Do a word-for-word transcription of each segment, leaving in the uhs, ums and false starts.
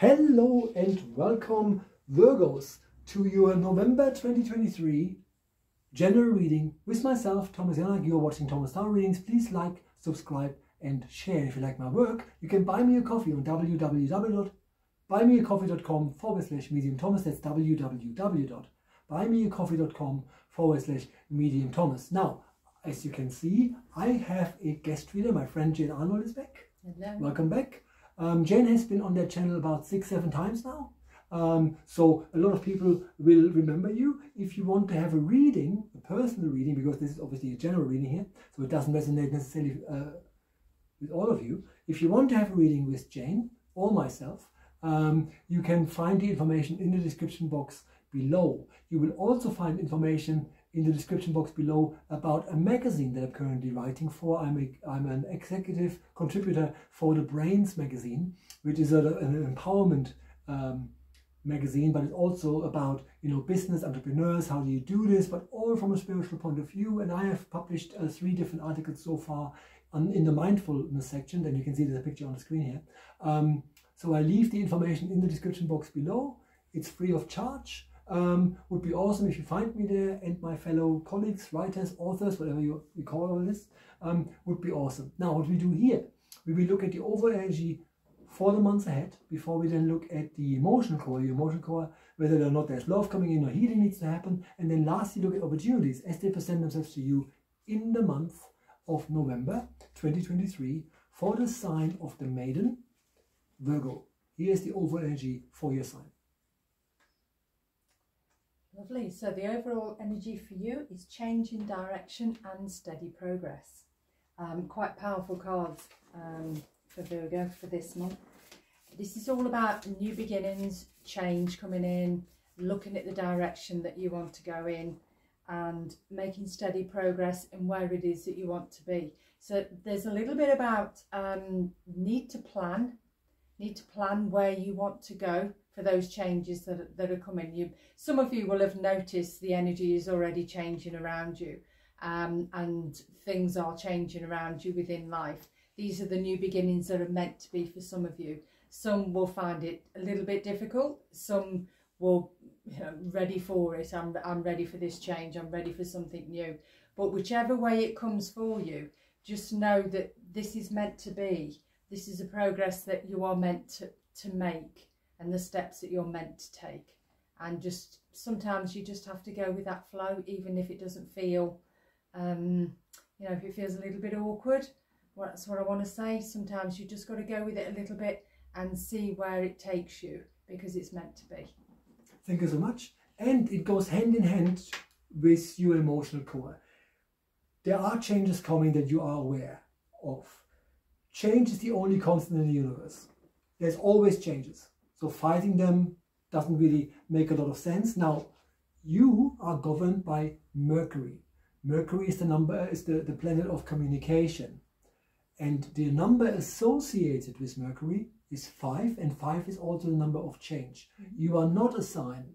Hello and welcome, Virgos, to your November twenty twenty-three general reading with myself, Thomas Janak. You are watching Thomas Star Readings. Please like, subscribe and share. If you like my work, you can buy me a coffee on www.buymeacoffee.com forward slash medium Thomas. That's www.buymeacoffee.com forward slash medium Thomas. Now, as you can see, I have a guest reader. My friend Jane Arnold is back. Hello. Welcome back. Um, Jane has been on that channel about six, seven times now, um, so a lot of people will remember you. If you want to have a reading, a personal reading, because this is obviously a general reading here, so it doesn't resonate necessarily uh, with all of you. If you want to have a reading with Jane or myself, um, you can find the information in the description box below. You will also find information in the description box below about a magazine that I'm currently writing for. I'm, a, I'm an executive contributor for the Brainz Magazine, which is a, an empowerment um, magazine, but it's also about, you know, business, entrepreneurs, how do you do this, but all from a spiritual point of view. And I have published uh, three different articles so far on, in the mindfulness section, and you can see the picture on the screen here. Um, so I leave the information in the description box below. It's free of charge. Um, would be awesome if you find me there, and my fellow colleagues, writers, authors, whatever you, you call all this, um, would be awesome. Now, what we do here, we will look at the overall energy for the months ahead before we then look at the emotional core, the emotional core, whether or not there's love coming in or healing needs to happen, and then lastly look at opportunities as they present themselves to you in the month of November twenty twenty-three for the sign of the maiden, Virgo. Here's the overall energy for your sign. Lovely. So the overall energy for you is change in direction and steady progress. Um, quite powerful cards um, for Virgo for this month. This is all about new beginnings, change coming in, looking at the direction that you want to go in and making steady progress in where it is that you want to be. So there's a little bit about um, need to plan, need to plan where you want to go for those changes that, that are coming. You, some of you will have noticed the energy is already changing around you, um, and things are changing around you within life. These are the new beginnings that are meant to be for some of you. Some will find it a little bit difficult, some will, you know, ready for it. I'm, I'm ready for this change, I'm ready for something new. But whichever way it comes for you, just know that this is meant to be. This is a progress that you are meant to, to make, and the steps that you're meant to take. And just sometimes you just have to go with that flow, even if it doesn't feel, um, you know, if it feels a little bit awkward. Well, that's what I want to say. Sometimes you just got to go with it a little bit and see where it takes you, because it's meant to be. Thank you so much. And it goes hand in hand with your emotional core. There are changes coming that you are aware of. Change is the only constant in the universe. There's always changes. So fighting them doesn't really make a lot of sense. Now, you are governed by Mercury. Mercury is the number is the, the planet of communication. And the number associated with Mercury is five, and five is also the number of change. You are not a sign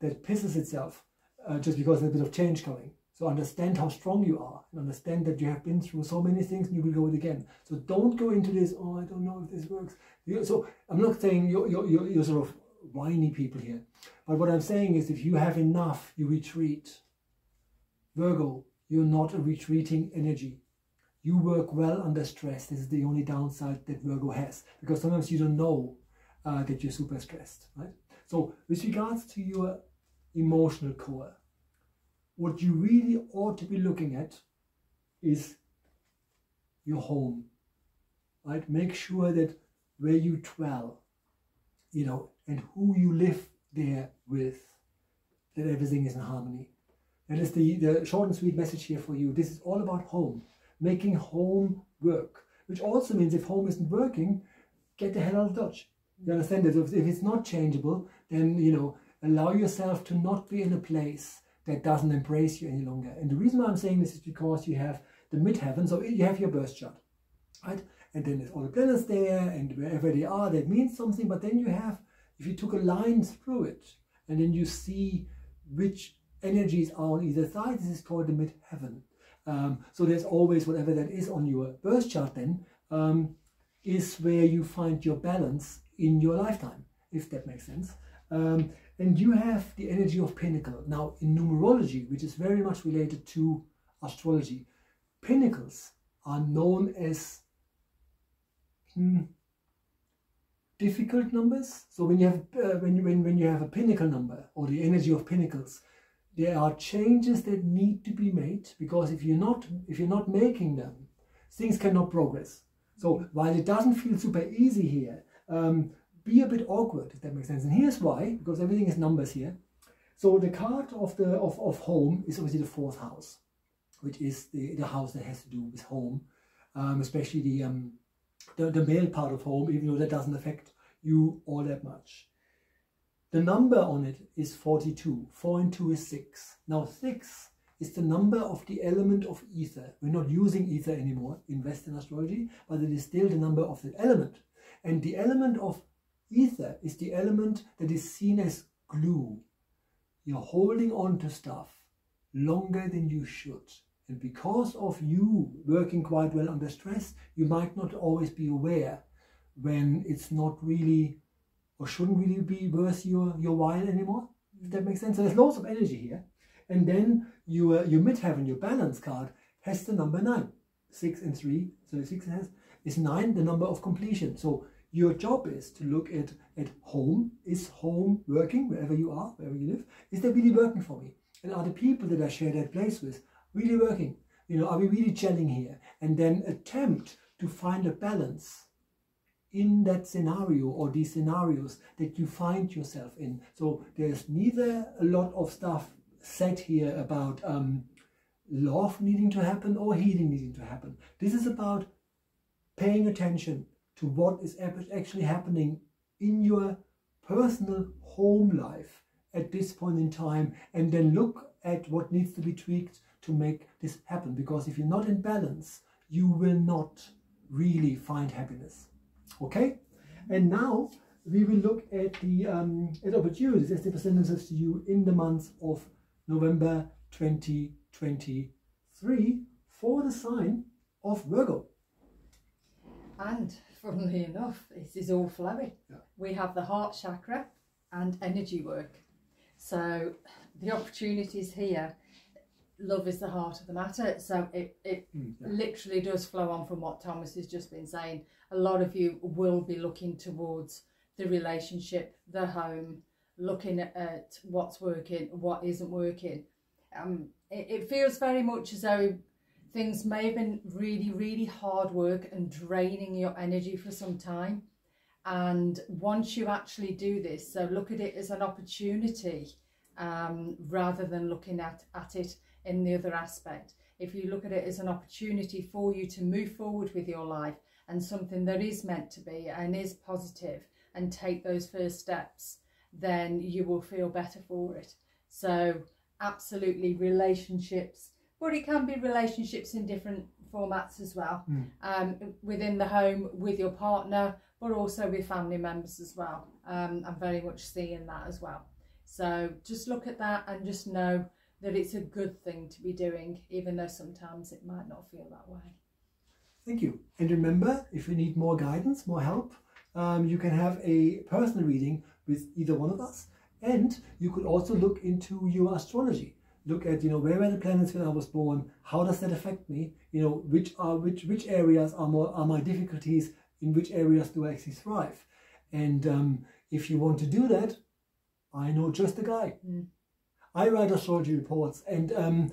that pisses itself uh, just because there's a bit of change coming. So understand how strong you are, and understand that you have been through so many things and you will go it again. So don't go into this, oh, I don't know if this works. You, so I'm not saying you're, you're, you're sort of whiny people here. But what I'm saying is, if you have enough, you retreat. Virgo, you're not a retreating energy. You work well under stress. This is the only downside that Virgo has, because sometimes you don't know uh, that you're super stressed, right? So with regards to your emotional core, what you really ought to be looking at is your home, right? Make sure that where you dwell, you know, and who you live there with, that everything is in harmony. That is the, the short and sweet message here for you. This is all about home, making home work, which also means if home isn't working, get the hell out of Dodge. You understand that? If it's not changeable, then, you know, allow yourself to not be in a place that doesn't embrace you any longer. And the reason why I'm saying this is because you have the midheaven, so you have your birth chart, right? And then there's all the planets there, and wherever they are, that means something. But then you have, if you took a line through it, and then you see which energies are on either side, this is called the midheaven. Um, so there's always whatever that is on your birth chart then, um, is where you find your balance in your lifetime. if that makes sense. Um, and you have the energy of pinnacle. Now, in numerology, which is very much related to astrology, pinnacles are known as hmm, difficult numbers. So when you have uh, when you when, when you have a pinnacle number or the energy of pinnacles, there are changes that need to be made, because if you're not if you're not making them, things cannot progress. So while it doesn't feel super easy here, um, be a bit awkward, if that makes sense. And here's why, because everything is numbers here. So the card of the of, of home is obviously the fourth house, which is the, the house that has to do with home, um, especially the, um, the the male part of home, even though that doesn't affect you all that much. The number on it is forty-two. Four and two is six. Now six is the number of the element of ether. We're not using ether anymore in Western astrology, but it is still the number of the element. And the element of ether is the element that is seen as glue. You're holding on to stuff longer than you should. And because of you working quite well under stress, you might not always be aware when it's not really or shouldn't really be worth your, your while anymore. If that makes sense. So there's lots of energy here. And then your, your midheaven, your balance card, has the number nine. Six and three, so six has, is nine, the number of completion. So your job is to look at, at home. Is home working wherever you are, wherever you live? Is that really working for me? And are the people that I share that place with really working? You know, are we really gelling here? And then attempt to find a balance in that scenario or these scenarios that you find yourself in. So there's neither a lot of stuff said here about um, love needing to happen or healing needing to happen. This is about paying attention to what is actually happening in your personal home life at this point in time, and then look at what needs to be tweaked to make this happen. Because if you're not in balance, you will not really find happiness. Okay? And now we will look at the um, at opportunities as they present themselves to you in the month of November twenty twenty-three for the sign of Virgo. And funnily enough, this is all flowing. Yeah. We have the heart chakra and energy work. So the opportunities here, love is the heart of the matter. So it, it mm, yeah. literally does flow on from what Thomas has just been saying. A lot of you will be looking towards the relationship, the home, looking at what's working, what isn't working. Um, it, it feels very much as though things may have been really, really hard work and draining your energy for some time. And once you actually do this, so look at it as an opportunity um, rather than looking at, at it in the other aspect. If you look at it as an opportunity for you to move forward with your life and something that is meant to be and is positive, and take those first steps, then you will feel better for it. So absolutely relationships. But it can be relationships in different formats as well, mm. um, within the home, with your partner, but also with family members as well. Um, I'm very much seeing that as well. So just look at that and just know that it's a good thing to be doing, even though sometimes it might not feel that way. Thank you. And remember, if you need more guidance, more help, um, you can have a personal reading with either one of us. And you could also look into your astrology. Look at, you know, where were the planets when I was born? How does that affect me? You know, which are which which areas are more are my difficulties? In which areas do I actually thrive? And um, if you want to do that, I know just the guy. Mm. I write astrology reports, and um,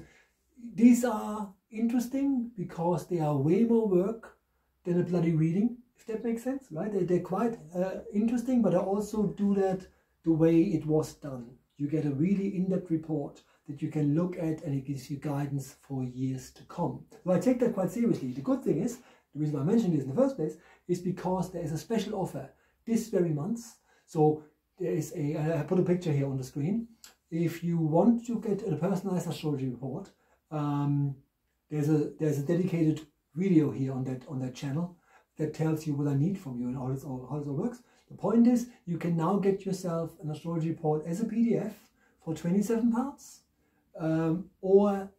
these are interesting because they are way more work than a bloody reading, if that makes sense, right? They're, they're quite uh, interesting, but I also do that the way it was done. You get a really in-depth report that you can look at, and it gives you guidance for years to come. So I take that quite seriously. The good thing is, the reason I mentioned this in the first place, is because there is a special offer this very month. So there is a, I put a picture here on the screen. If you want to get a personalized astrology report, um, there's a there's a dedicated video here on that on that channel that tells you what I need from you and how this all, how this all works. The point is, you can now get yourself an astrology report as a P D F for twenty-seven pounds. Um, or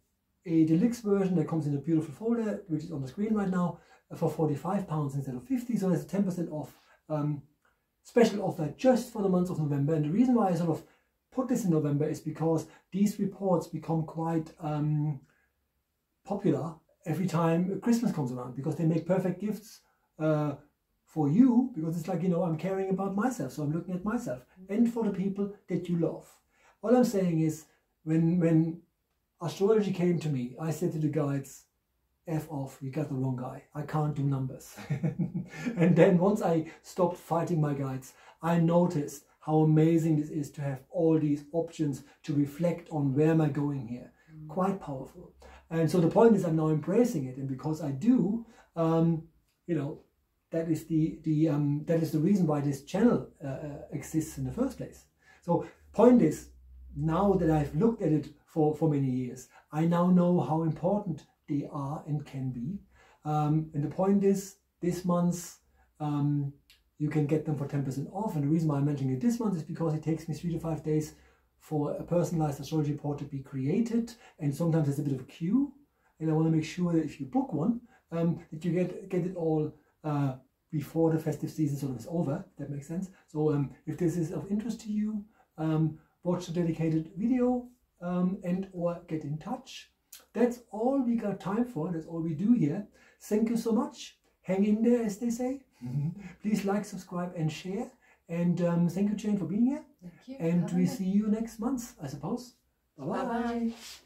a deluxe version that comes in a beautiful folder, which is on the screen right now, for forty-five pounds instead of fifty, so that's ten percent off. Um, special offer just for the month of November. And the reason why I sort of put this in November is because these reports become quite um, popular every time Christmas comes around, because they make perfect gifts uh, for you, because it's like, you know, I'm caring about myself, so I'm looking at myself, and for the people that you love. All I'm saying is, when when astrology came to me, I said to the guides, F off, you got the wrong guy, I can't do numbers. And then once I stopped fighting my guides, I noticed how amazing this is to have all these options to reflect on where am I going here. Mm. Quite powerful. And so the point is, I'm now embracing it, and because I do, um, you know, that is the the um, that is the reason why this channel uh, exists in the first place. So point is, now that I've looked at it for for many years, I now know how important they are and can be. Um, and the point is, this month um, you can get them for ten percent off. And the reason why I'm mentioning it this month is because it takes me three to five days for a personalized astrology report to be created. And sometimes there's a bit of a queue. And I want to make sure that if you book one, um, that you get, get it all uh, before the festive season sort of is over. That makes sense. So um, if this is of interest to you, um, watch the dedicated video um, and or get in touch. That's all we got time for. That's all we do here. Thank you so much. Hang in there, as they say. Mm-hmm. Please like, subscribe, and share. And um, thank you, Jane, for being here. Thank you. And we see you next month, I suppose. Bye-bye.